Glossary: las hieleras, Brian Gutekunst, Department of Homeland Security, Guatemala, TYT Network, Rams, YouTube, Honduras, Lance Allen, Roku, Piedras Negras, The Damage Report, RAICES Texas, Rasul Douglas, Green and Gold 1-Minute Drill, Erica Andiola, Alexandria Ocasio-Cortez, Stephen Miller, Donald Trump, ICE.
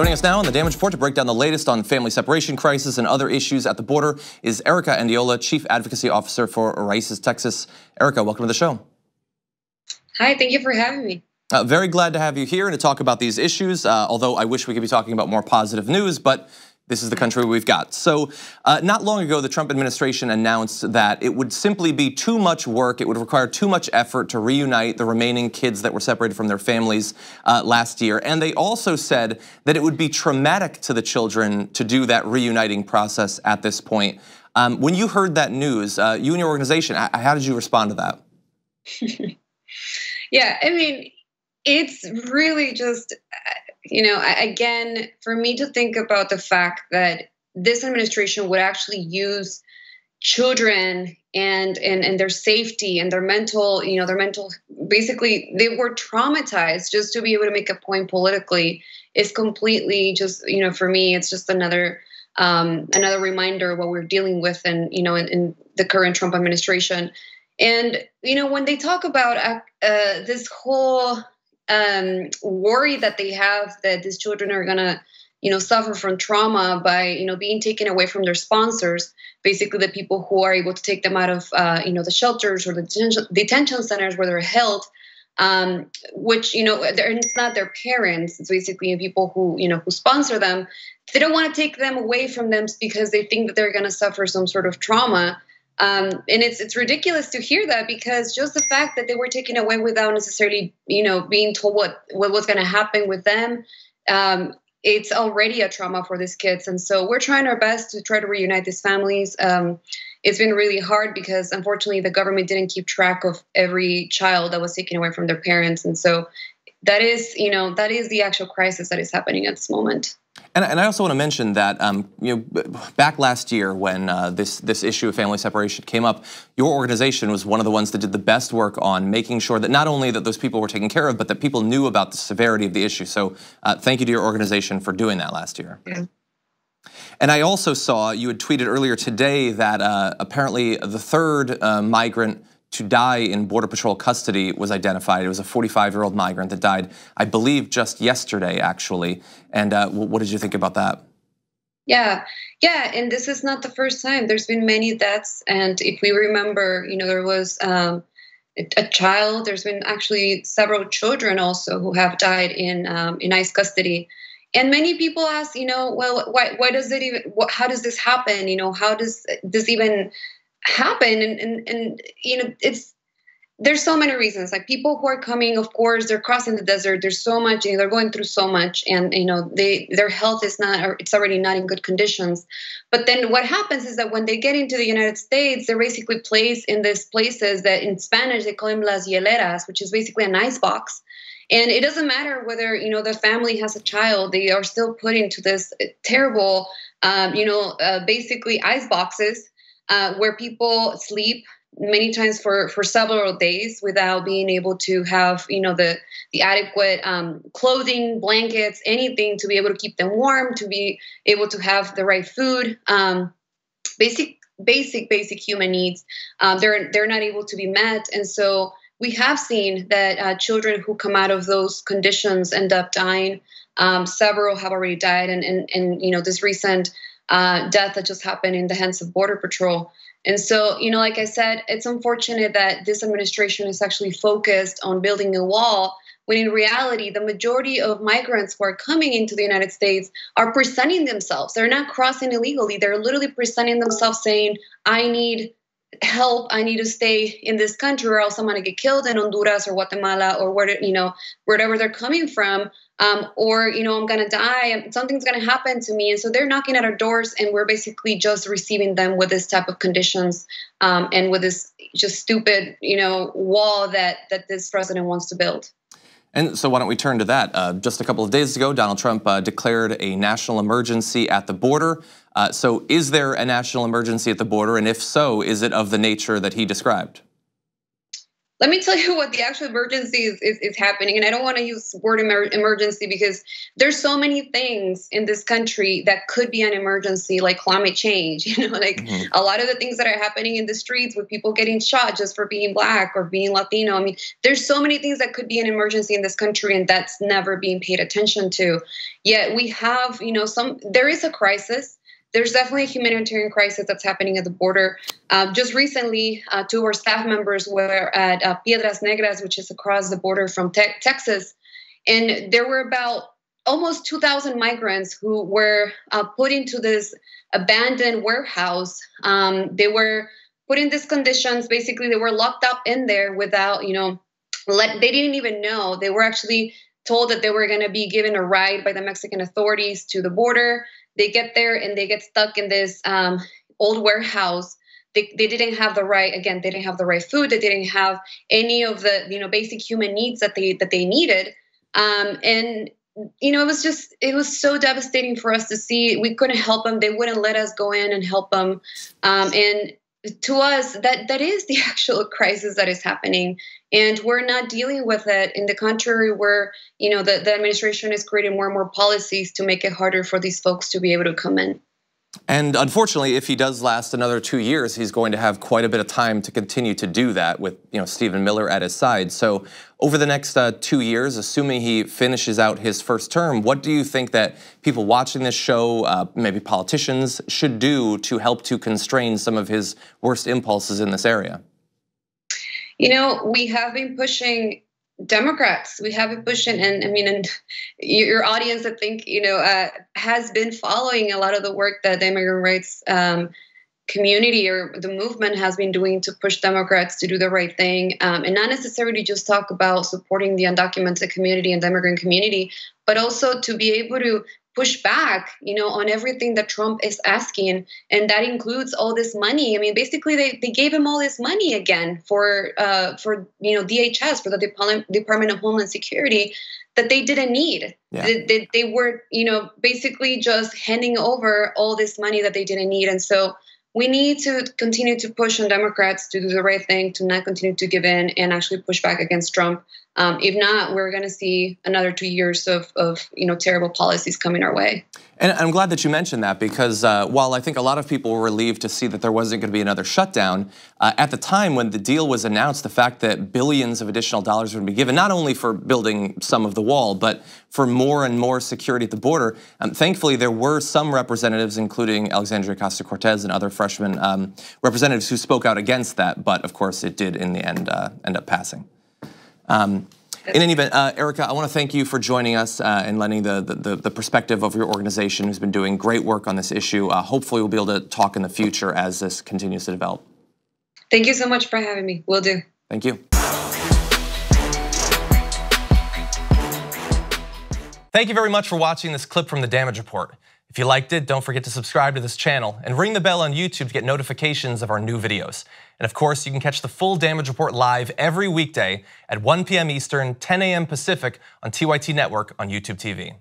Joining us now on The Damage Report to break down the latest on family separation crisis and other issues at the border is Erica Andiola, Chief Advocacy Officer for RAICES Texas. Erica, welcome to the show. Hi, thank you for having me. Very glad to have you here and to talk about these issues, although I wish we could be talking about more positive news, but this is the country we've got. So not long ago, the Trump administration announced that it would simply be too much work, it would require too much effort to reunite the remaining kids that were separated from their families last year. And they also said that it would be traumatic to the children to do that reuniting process at this point. When you heard that news, you and your organization, how did you respond to that? Yeah, I mean, it's really just, you know, again, for me to think about the fact that this administration would actually use children and their safety and their mental, you know, basically they were traumatized just to be able to make a point politically is completely just, you know, for me, it's just another reminder of what we're dealing with and, you know, in the current Trump administration. And, you know, when they talk about this whole worry that they have that these children are going to, you know, suffer from trauma by, you know, being taken away from their sponsors, basically the people who are able to take them out of, you know, the shelters or the detention centers where they're held, which, you know, it's not their parents. It's basically people who, you know, who sponsor them. They don't want to take them away from them because they think that they're going to suffer some sort of trauma. And it's ridiculous to hear that, because just the fact that they were taken away without necessarily, you know, being told what was going to happen with them, it's already a trauma for these kids. And so we're trying our best to try to reunite these families. It's been really hard because, unfortunately, the government didn't keep track of every child that was taken away from their parents. And so that is, you know, that is the actual crisis that is happening at this moment. And I also want to mention that you know, back last year when this issue of family separation came up, your organization was one of the ones that did the best work on making sure that not only that those people were taken care of, but that people knew about the severity of the issue. So thank you to your organization for doing that last year. Yeah. And I also saw you had tweeted earlier today that apparently the third migrant to die in Border Patrol custody was identified. It was a 45-year-old migrant that died, I believe, just yesterday, actually. And what did you think about that? Yeah, and this is not the first time. There's been many deaths, and if we remember, you know, there was a child. There's been actually several children also who have died in ICE custody. And many people ask, you know, well, why does it even? How does this happen? You know, how does this even happen? And you know, there's so many reasons. Like, people who are coming, of course, they're crossing the desert. There's so much, you know, they're going through so much, and you know, their health is not, or it's already not in good conditions. But then what happens is that when they get into the United States, they're basically placed in these places that in Spanish they call them las hieleras, which is basically an ice box. And it doesn't matter whether, you know, the family has a child; they are still put into this terrible, you know, basically ice boxes. Where people sleep many times for several days without being able to have, you know, the adequate clothing, blankets, anything to be able to keep them warm, to be able to have the right food, basic human needs. They're not able to be met, and so we have seen that children who come out of those conditions end up dying. Several have already died, and you know, this recent death that just happened in the hands of Border Patrol. And so, you know, like I said, it's unfortunate that this administration is actually focused on building a wall, when in reality, the majority of migrants who are coming into the United States are presenting themselves. They're not crossing illegally. They're literally presenting themselves saying, I need help. I need to stay in this country, or else I'm going to get killed in Honduras or Guatemala or where, you know, wherever they're coming from. Or, you know, I'm going to die. Something's going to happen to me. And so they're knocking at our doors, and we're basically just receiving them with this type of conditions and with this just stupid, you know, wall that this president wants to build. And so why don't we turn to that? Just a couple of days ago, Donald Trump declared a national emergency at the border. So is there a national emergency at the border? And if so, is it of the nature that he described? Let me tell you what the actual emergency is happening. And I don't want to use the word emergency because there's so many things in this country that could be an emergency, like climate change, you know, like a lot of the things that are happening in the streets with people getting shot just for being Black or being Latino. I mean, there's so many things that could be an emergency in this country, and that's never being paid attention to. Yet we have, you know, there is a crisis. There's definitely a humanitarian crisis that's happening at the border. Just recently, two of our staff members were at Piedras Negras, which is across the border from Texas. And there were about almost 2,000 migrants who were put into this abandoned warehouse. They were put in these conditions. Basically, they were locked up in there without, you know, they didn't even know. They were actually told that they were going to be given a ride by the Mexican authorities to the border. They get there and they get stuck in this old warehouse. They didn't have the right, again, they didn't have the right food. They didn't have any of the, you know, basic human needs that they needed. And, you know, it was so devastating for us to see. We couldn't help them. They wouldn't let us go in and help them. And to us, that is the actual crisis that is happening. And we're not dealing with it. In the contrary, we're, you know, the administration is creating more and more policies to make it harder for these folks to be able to come in. And unfortunately, if he does last another 2 years, he's going to have quite a bit of time to continue to do that with, you know, Stephen Miller at his side. So over the next 2 years, assuming he finishes out his first term, what do you think that people watching this show, maybe politicians, should do to help to constrain some of his worst impulses in this area? You know, we have been pushing Democrats. We have been pushing, and I mean, and your audience, I think, you know, has been following a lot of the work that the immigrant rights community or the movement has been doing to push Democrats to do the right thing, and not necessarily just talk about supporting the undocumented community and the immigrant community, but also to be able to push back, you know, on everything that Trump is asking. And that includes all this money. I mean, basically, they gave him all this money again for you know, DHS, for the Department of Homeland Security, that they didn't need. Yeah. They were, you know, basically just handing over all this money that they didn't need. And so we need to continue to push on Democrats to do the right thing, to not continue to give in and actually push back against Trump. If not, we're going to see another 2 years of you know, terrible policies coming our way. And I'm glad that you mentioned that, because while I think a lot of people were relieved to see that there wasn't going to be another shutdown, at the time when the deal was announced, the fact that billions of additional dollars would be given, not only for building some of the wall, but for more and more security at the border. Thankfully, there were some representatives, including Alexandria Ocasio-Cortez and other freshman representatives, who spoke out against that. But of course, it did in the end end up passing. In any event, Erica, I want to thank you for joining us and lending the perspective of your organization, who's been doing great work on this issue. Hopefully, we'll be able to talk in the future as this continues to develop. Thank you so much for having me. Will do. Thank you. Thank you very much for watching this clip from The Damage Report. If you liked it, don't forget to subscribe to this channel and ring the bell on YouTube to get notifications of our new videos. And of course, you can catch the full Damage Report live every weekday at 1 p.m. Eastern, 10 a.m. Pacific on TYT Network on YouTube TV.